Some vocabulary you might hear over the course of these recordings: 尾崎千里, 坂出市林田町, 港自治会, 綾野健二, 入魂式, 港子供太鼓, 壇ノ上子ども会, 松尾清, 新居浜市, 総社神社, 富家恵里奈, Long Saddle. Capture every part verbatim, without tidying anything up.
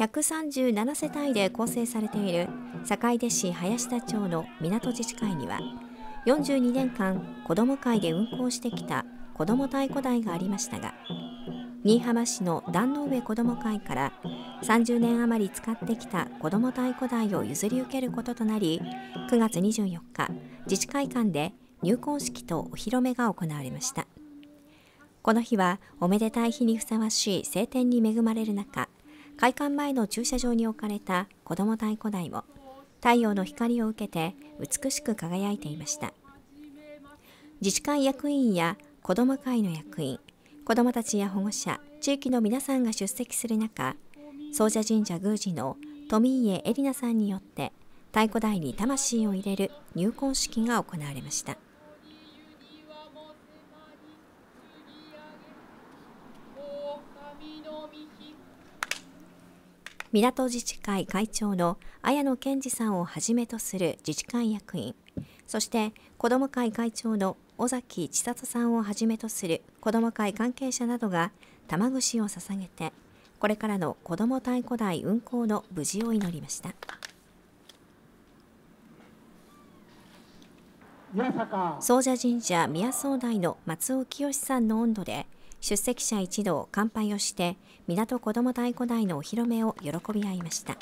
ひゃくさんじゅうなな世帯で構成されている坂出市林田町の港自治会にはよんじゅうにねんかん子ども会で運行してきた子ども太鼓台がありましたが、新居浜市の壇ノ上子ども会からさんじゅうねん余り使ってきた子ども太鼓台を譲り受けることとなり、くがつにじゅうよっか自治会館で入婚式とお披露目が行われました。この日はおめでたい日にふさわしい晴天に恵まれる中、会館前の駐車場に置かれた子ども太鼓台も太陽の光を受けて美しく輝いていました。自治会役員や子ども会の役員、子どもたちや保護者、地域の皆さんが出席する中、総社神社宮司の富家恵里奈さんによって太鼓台に魂を入れる入魂式が行われました。港自治会会長の綾野健二さんをはじめとする自治会役員、そして子ども会会長の尾崎千里さんをはじめとする子ども会関係者などが玉串を捧げて、これからの子ども太鼓台運行の無事を祈りました。総社神社宮総台の松尾清さんの音頭で、出席者一同乾杯をして港子ども太鼓台のお披露目を喜び合いました。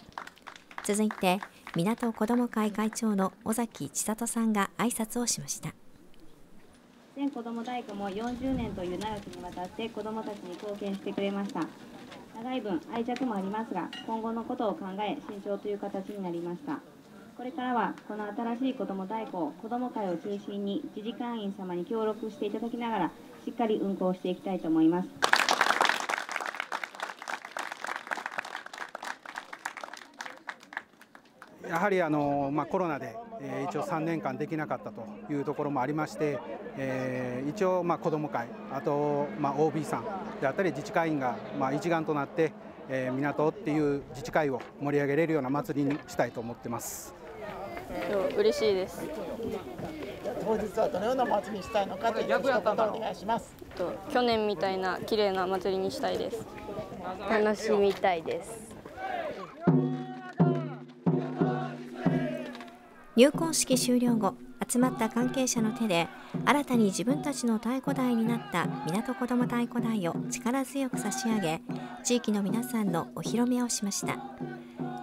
続いて港子ども会会長の尾崎千里さんが挨拶をしました。全子ども太鼓もよんじゅうねんという長きにわたって子どもたちに貢献してくれました。長い分愛着もありますが、今後のことを考え慎重という形になりました。これからはこの新しい子ども太鼓を子ども会を中心に自治会員様に協力していただきながらしっかり運行していきたいと思います。やはりあの、まあ、コロナで、えー、一応さんねんかんできなかったというところもありまして、えー、一応まあ子ども会、あとまあ オービー さんであったり自治会員がまあ一丸となって、えー、港っていう自治会を盛り上げれるような祭りにしたいと思ってます。嬉しいです。当日はどのような祭りにしたいのかということをお願いします。去年みたいな綺麗な祭りにしたいです。楽しみたいです。入婚式終了後、集まった関係者の手で新たに自分たちの太鼓台になった港子ども太鼓台を力強く差し上げ、地域の皆さんのお披露目をしました。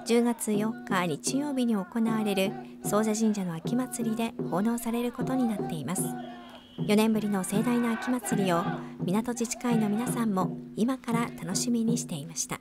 じゅうがつよっか日曜日に行われる総社神社の秋祭りで奉納されることになっています。よねんぶりの盛大な秋祭りを港自治会の皆さんも今から楽しみにしていました。